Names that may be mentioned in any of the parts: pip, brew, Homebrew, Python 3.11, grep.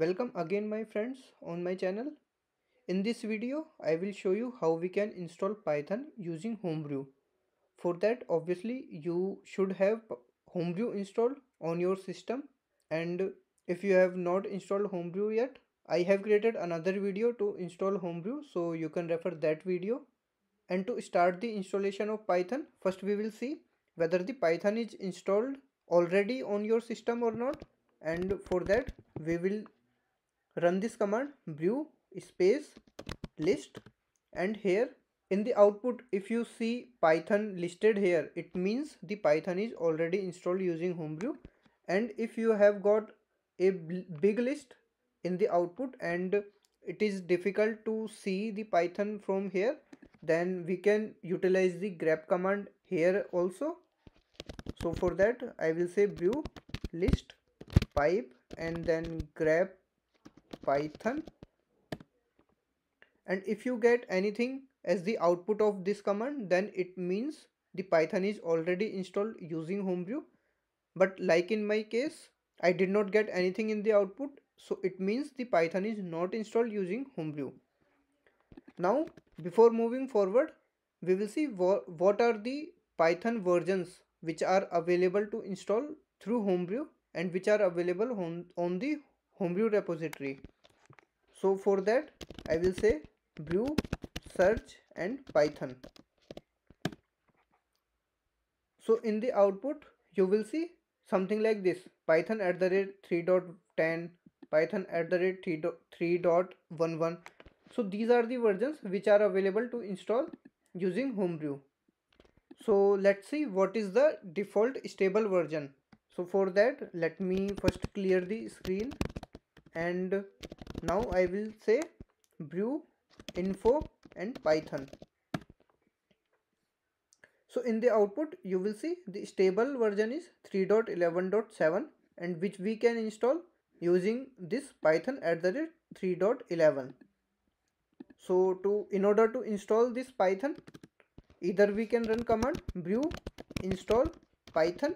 Welcome again my friends on my channel. In this video I will show you how we can install Python using Homebrew. For that obviously you should have Homebrew installed on your system, and if you have not installed Homebrew yet, I have created another video to install Homebrew, so you can refer that video. And to start the installation of Python, first we will see whether the Python is installed already on your system or not, and for that we will run this command brew space list. And here in the output if you see Python listed here, it means the Python is already installed using Homebrew. And if you have got a big list in the output and it is difficult to see the Python from here, then we can utilize the grep command here also. So for that I will say brew list pipe and then grep Python, and if you get anything as the output of this command, then it means the Python is already installed using Homebrew. But like in my case, I did not get anything in the output, so it means the Python is not installed using Homebrew. Now before moving forward, we will see what are the Python versions which are available to install through Homebrew and which are available on the Homebrew repository. So for that I will say brew search and Python. So in the output you will see something like this: Python at the rate 3.10, Python at the rate 3.11. So these are the versions which are available to install using Homebrew. So let's see what is the default stable version. So for that let me first clear the screen, and now I will say brew info and Python. So in the output you will see the stable version is 3.11.7, and which we can install using this Python at the rate 3.11. So in order to install this Python, either we can run command brew install Python,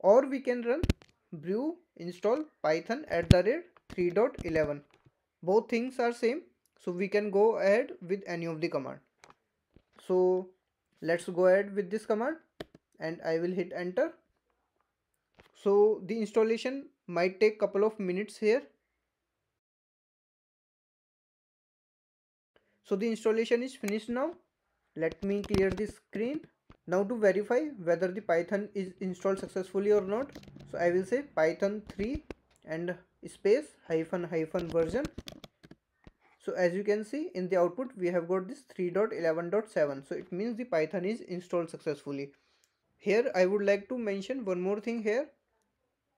or we can run brew install Python at the rate 3.11. Both things are same, so we can go ahead with any of the command. So let's go ahead with this command, and I will hit enter. So the installation might take couple of minutes here. So the installation is finished now. Let me clear the screen. Now to verify whether the Python is installed successfully or not, so I will say Python 3 and space -- version. So as you can see in the output we have got this 3.11.7, so it means the Python is installed successfully. Here I would like to mention one more thing here.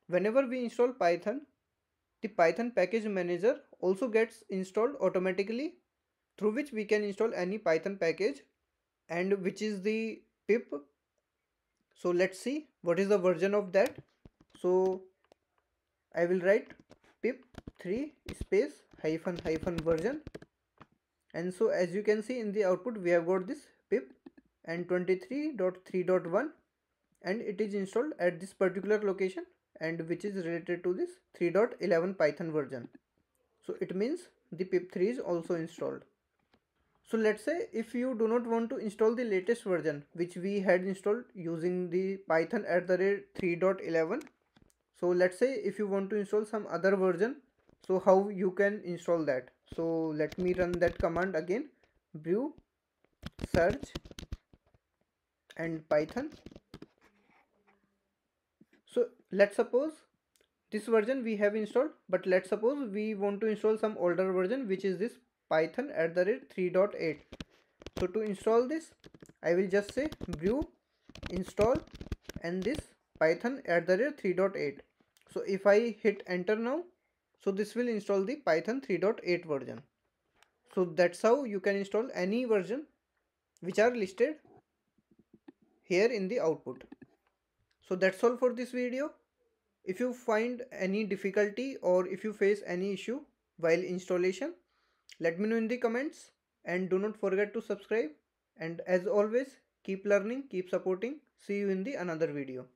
Whenever we install Python, the Python package manager also gets installed automatically, through which we can install any Python package, and which is the pip. So let's see what is the version of that. So I will write pip 3 space -- version, and so as you can see in the output we have got this pip and 23.3.1, and it is installed at this particular location, and which is related to this 3.11 Python version. So it means the pip 3 is also installed. So let's say if you do not want to install the latest version which we had installed using the Python at the rate 3.11. So let's say if you want to install some other version, so how you can install that. So let me run that command again, brew search and Python. So let's suppose this version we have installed, but let's suppose we want to install some older version, which is this Python at the rate 3.8. So to install this I will just say brew install and this Python at the rate 3.8. So if I hit enter now, so this will install the Python 3.8 version. So that's how you can install any version which are listed here in the output. So that's all for this video. If you find any difficulty or if you face any issue while installation, let me know in the comments, and do not forget to subscribe. And as always, keep learning, keep supporting. See you in the another video.